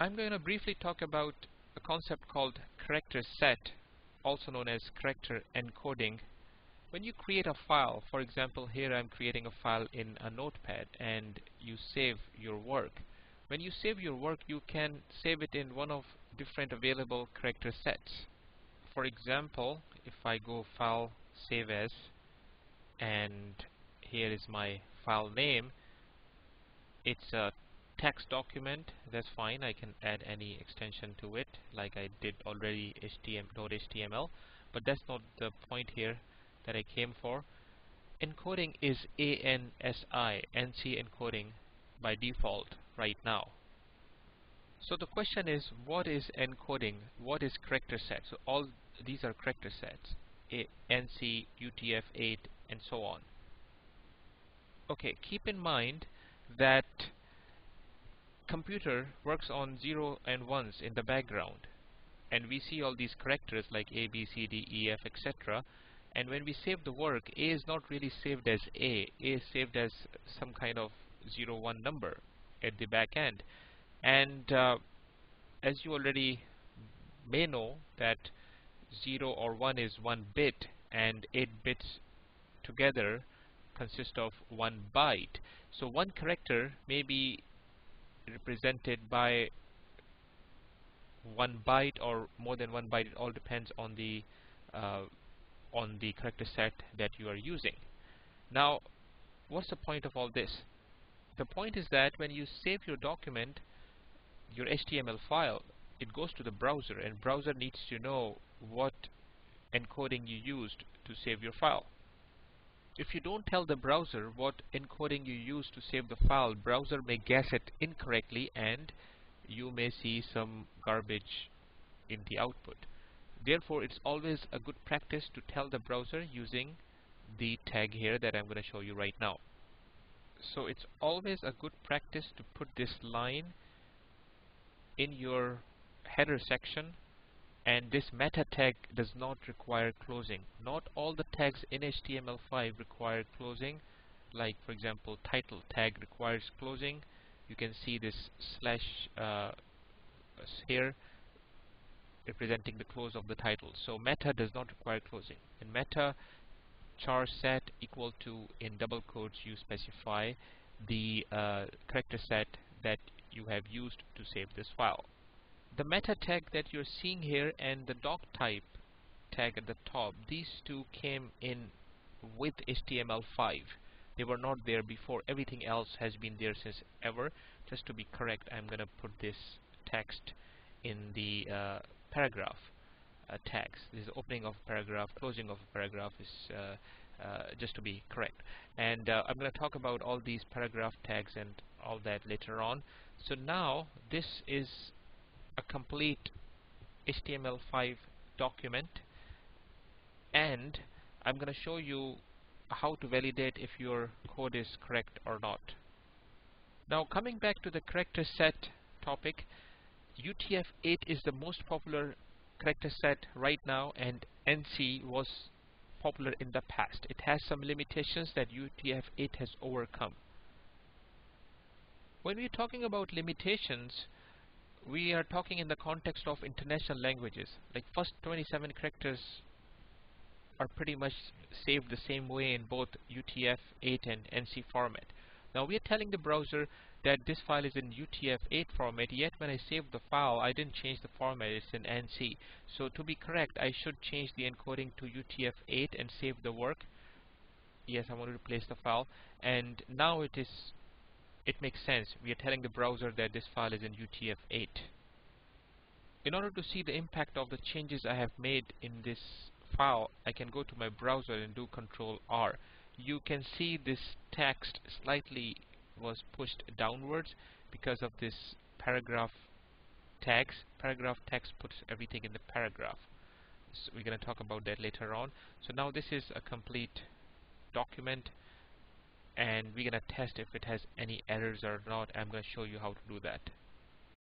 I'm going to briefly talk about a concept called character set, also known as character encoding. When you create a file, for example, here I'm creating a file in a notepad and you save your work. When you save your work, you can save it in one of different available character sets. For example, if I go file, save as, and here is my file name, it's a text document, that's fine, I can add any extension to it like I did already, HTML, but that's not the point here that I came for. Encoding is ANSI encoding by default right now. So the question is, what is encoding? What is character set? So all these are character sets, ANSI, UTF-8, and so on. Okay, keep in mind that computer works on 0s and 1s in the background, and we see all these characters like A, B, C, D, E, F, etc. And when we save the work, A is not really saved as A is saved as some kind of 0, 1 number at the back end. And as you already may know, that 0 or 1 is 1 bit, and 8 bits together consist of 1 byte. So one character may be represented by 1 byte or more than 1 byte. It all depends on the character set that you are using. Now, what's the point of all this? The point is that when you save your document, your HTML file, it goes to the browser, and browser needs to know what encoding you used to save your file. If you don't tell the browser what encoding you used to save the file, browser may guess it incorrectly and you may see some garbage in the output. Therefore, it's always a good practice to tell the browser using the tag here that I'm going to show you right now. So it's always a good practice to put this line in your header section, and this meta tag does not require closing. Not all the tags in HTML5 require closing, like for example title tag requires closing. You can see this slash here representing the close of the title. So meta does not require closing. In meta, char set equal to, in double quotes you specify the character set that you have used to save this file. The meta tag that you're seeing here and the doctype tag at the top, these two came in with HTML5. They were not there before. Everything else has been there since ever. Just to be correct, I'm going to put this text in the paragraph tags. This is opening of a paragraph, closing of a paragraph is just to be correct. And I'm going to talk about all these paragraph tags and all that later on. So now this is a complete HTML5 document, and I'm going to show you how to validate if your code is correct or not. Now, coming back to the character set topic, UTF-8 is the most popular character set right now, and ANSI was popular in the past. It has some limitations that UTF-8 has overcome. When we're talking about limitations, we are talking in the context of international languages. Like first 27 characters are pretty much saved the same way in both UTF-8 and ANSI format. Now we are telling the browser that this file is in UTF-8 format, yet when I saved the file, I didn't change the format, it's in ANSI. So to be correct, I should change the encoding to UTF-8 and save the work. Yes, I want to replace the file, and now it makes sense. We are telling the browser that this file is in UTF-8. In order to see the impact of the changes I have made in this file, I can go to my browser and do Control-R. You can see this text slightly was pushed downwards because of this paragraph tags. Paragraph text puts everything in the paragraph. So we're going to talk about that later on. So now this is a complete document, and we're going to test if it has any errors or not. I'm going to show you how to do that.